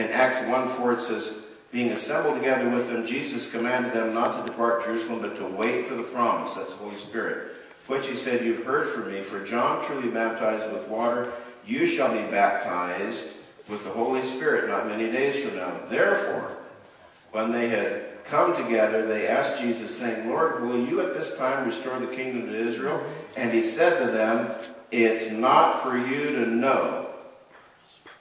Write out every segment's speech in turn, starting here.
In Acts 1:4 it says, being assembled together with them, Jesus commanded them not to depart Jerusalem, but to wait for the promise, that's the Holy Spirit, which he said, you've heard from me, for John truly baptized with water, you shall be baptized with the Holy Spirit not many days from now. Therefore, when they had come together, they asked Jesus, saying, Lord, will you at this time restore the kingdom to Israel? And he said to them, it's not for you to know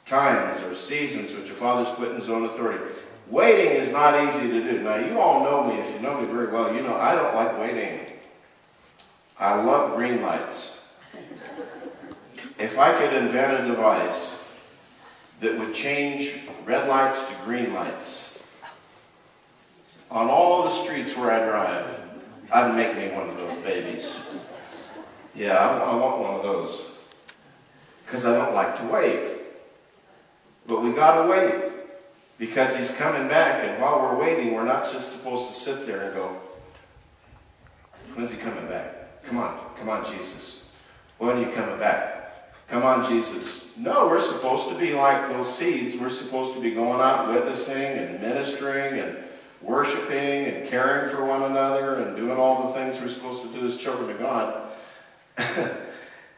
times or seasons which your Father's put in his own authority. Waiting is not easy to do. Now, you all know me. If you know me very well, you know I don't like waiting. I love green lights. If I could invent a device that would change red lights to green lights on all the streets where I drive, I'd make me one of those babies. Yeah, I want one of those, because I don't like to wait. But we got to wait, because he's coming back, and while we're waiting, we're not just supposed to sit there and go, when's he coming back? Come on, come on, Jesus. When are you coming back? Come on, Jesus. No, we're supposed to be like those seeds. We're supposed to be going out witnessing and ministering and worshiping and caring for one another and doing all the things we're supposed to do as children of God.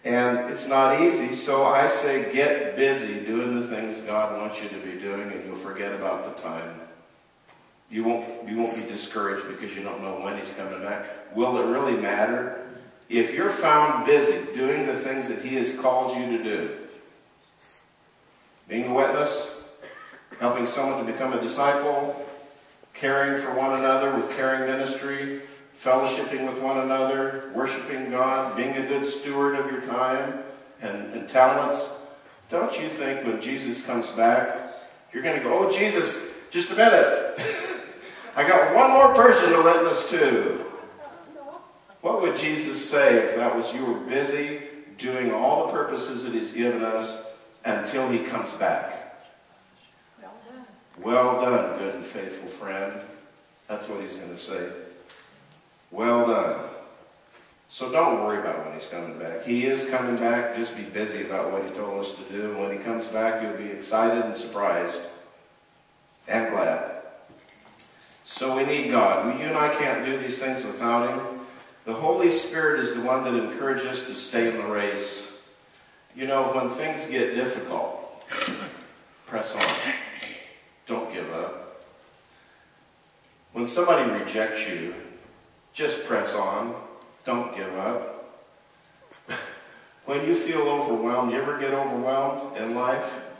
And it's not easy, so I say get busy doing the things God wants you to be doing, and you'll forget about the time. You won't be discouraged because you don't know when he's coming back. Will it really matter? If you're found busy doing the things that he has called you to do, being a witness, helping someone to become a disciple, caring for one another with caring ministry, fellowshipping with one another, worshiping God, being a good steward of your time and talents, don't you think when Jesus comes back, you're going to go, oh, Jesus, just a minute. I got one more person to witness to. What would Jesus say if that was you were busy doing all the purposes that he's given us until he comes back? Well done. Well done, good and faithful friend. That's what he's going to say. Well done. So don't worry about when he's coming back. He is coming back. Just be busy about what he told us to do. When he comes back, you'll be excited and surprised and glad. So we need God. You and I can't do these things without him. The Holy Spirit is the one that encourages us to stay in the race. You know, when things get difficult, press on. Don't give up. When somebody rejects you, just press on. Don't give up. When you feel overwhelmed, you ever get overwhelmed in life?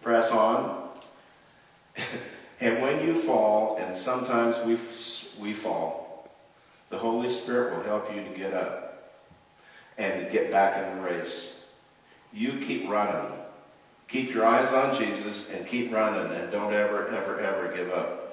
Press on. And when you fall, and sometimes we fall, the Holy Spirit will help you to get up and to get back in the race. You keep running. Keep your eyes on Jesus and keep running, and don't ever, ever, ever give up.